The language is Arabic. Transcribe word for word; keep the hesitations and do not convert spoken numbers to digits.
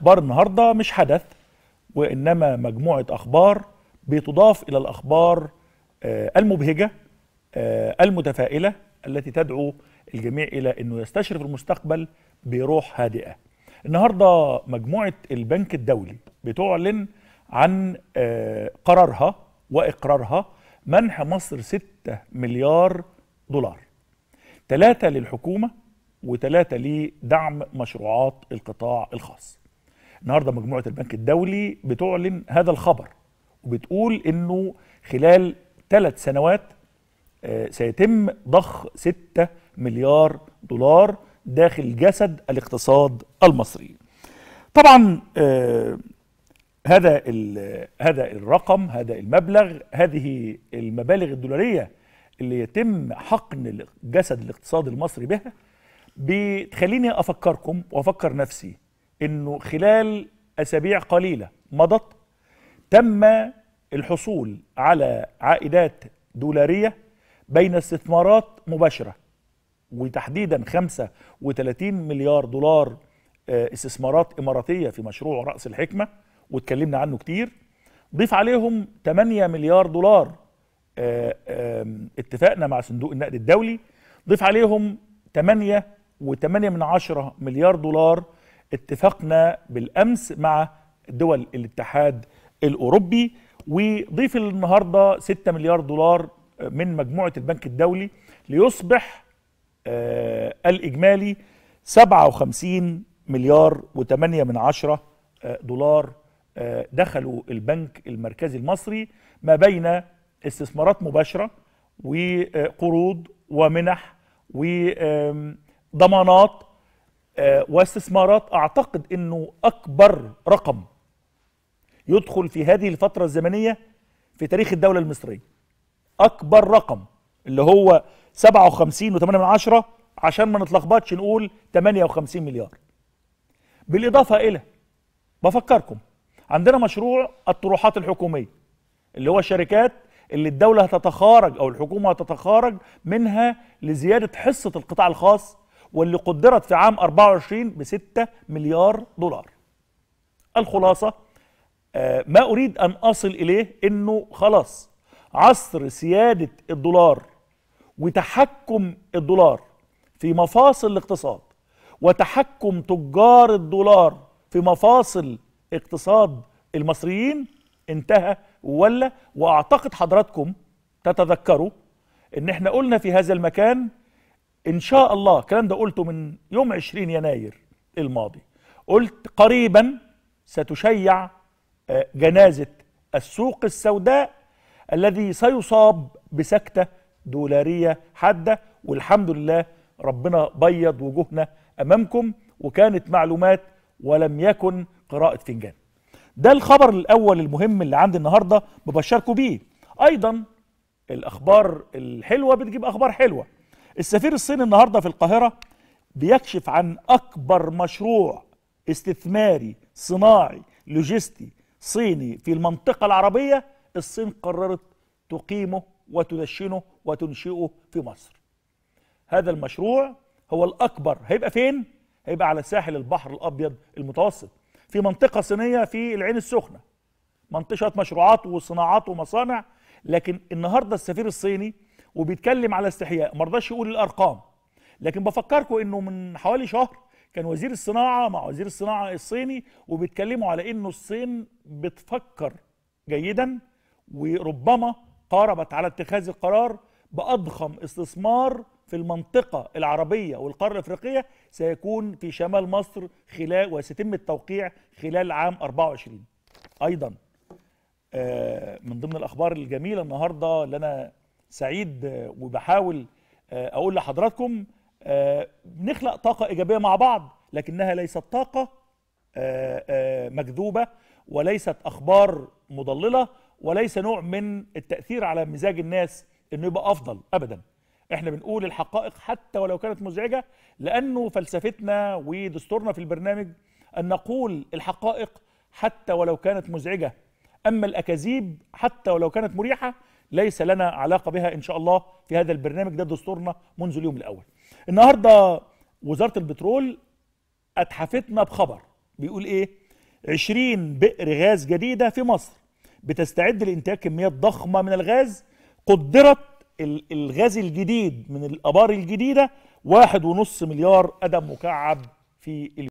أخبار النهاردة مش حدث، وإنما مجموعة أخبار بتضاف إلى الأخبار المبهجة المتفائلة التي تدعو الجميع إلى أنه يستشرف المستقبل بروح هادئة. النهاردة مجموعة البنك الدولي بتعلن عن قرارها وإقرارها منح مصر ستة مليار دولار، ثلاثة للحكومة وثلاثة لدعم مشروعات القطاع الخاص. النهاردة مجموعة البنك الدولي بتعلن هذا الخبر وبتقول أنه خلال ثلاث سنوات سيتم ضخ ستة مليار دولار داخل جسد الاقتصاد المصري. طبعا هذا هذا الرقم، هذا المبلغ، هذه المبالغ الدولارية اللي يتم حقن جسد الاقتصاد المصري بها بتخليني أفكركم وأفكر نفسي إنه خلال أسابيع قليلة مضت تم الحصول على عائدات دولارية بين استثمارات مباشرة، وتحديدا خمسة وثلاثين مليار دولار استثمارات إماراتية في مشروع رأس الحكمة واتكلمنا عنه كتير، ضيف عليهم ثمانية مليار دولار اتفقنا مع صندوق النقد الدولي، ضيف عليهم ثمانية وثمانية من عشرة مليار دولار اتفقنا بالأمس مع دول الاتحاد الأوروبي، وضيف النهاردة ستة مليار دولار من مجموعة البنك الدولي ليصبح آه الإجمالي سبعة وخمسين مليار وثمانية من عشرة دولار آه دخلوا البنك المركزي المصري ما بين استثمارات مباشرة وقروض ومنح وضمانات آه واستثمارات. أعتقد أنه أكبر رقم يدخل في هذه الفترة الزمنية في تاريخ الدولة المصرية، أكبر رقم اللي هو سبعة وخمسين وثمانية من عشرة، عشان ما نتلخبطش نقول ثمانية وخمسين مليار. بالإضافة إلى بفكركم عندنا مشروع الطروحات الحكومية اللي هو الشركات اللي الدولة هتتخارج أو الحكومة هتتخارج منها لزيادة حصة القطاع الخاص، واللي قدرت في عام أربعة وعشرين ب ستة مليار دولار. الخلاصة ما أريد أن أصل إليه إنه خلاص عصر سيادة الدولار وتحكم الدولار في مفاصل الاقتصاد وتحكم تجار الدولار في مفاصل اقتصاد المصريين انتهى ولا. وأعتقد حضراتكم تتذكروا إن احنا قلنا في هذا المكان إن شاء الله، الكلام ده قلته من يوم عشرين يناير الماضي، قلت قريبا ستشيع جنازة السوق السوداء الذي سيصاب بسكتة دولارية حادة، والحمد لله ربنا بيض وجوهنا أمامكم، وكانت معلومات ولم يكن قراءة فنجان. ده الخبر الأول المهم اللي عندي النهاردة ببشركم بيه. أيضا الأخبار الحلوة بتجيب أخبار حلوة. السفير الصيني النهاردة في القاهرة بيكشف عن أكبر مشروع استثماري صناعي لوجستي صيني في المنطقة العربية الصين قررت تقيمه وتدشنه وتنشئه في مصر. هذا المشروع هو الأكبر، هيبقى فين؟ هيبقى على ساحل البحر الأبيض المتوسط في منطقة صينية في العين السخنة، منطقة مشروعات وصناعات ومصانع. لكن النهاردة السفير الصيني وبيتكلم على استحياء ما رضاش يقول الأرقام، لكن بفكركم إنه من حوالي شهر كان وزير الصناعة مع وزير الصناعة الصيني وبيتكلموا على إنه الصين بتفكر جيدا وربما قاربت على اتخاذ القرار بأضخم استثمار في المنطقة العربية والقارة الأفريقية سيكون في شمال مصر خلال وسيتم التوقيع خلال عام أربعة وعشرين. أيضا من ضمن الأخبار الجميلة النهاردة اللي أنا سعيد وبحاول أقول لحضراتكم، بنخلق طاقة إيجابية مع بعض، لكنها ليست طاقة مكذوبة وليست أخبار مضللة وليس نوع من التأثير على مزاج الناس إنه يبقى أفضل أبدا. إحنا بنقول الحقائق حتى ولو كانت مزعجة، لأنه فلسفتنا ودستورنا في البرنامج أن نقول الحقائق حتى ولو كانت مزعجة، أما الأكاذيب حتى ولو كانت مريحة ليس لنا علاقة بها إن شاء الله في هذا البرنامج، ده دستورنا منذ اليوم الأول. النهاردة وزارة البترول أتحفتنا بخبر بيقول إيه؟ عشرين بئر غاز جديدة في مصر بتستعد لإنتاج كميات ضخمة من الغاز. قدرت الغاز الجديد من الآبار الجديدة واحد ونص مليار قدم مكعب في اليوم.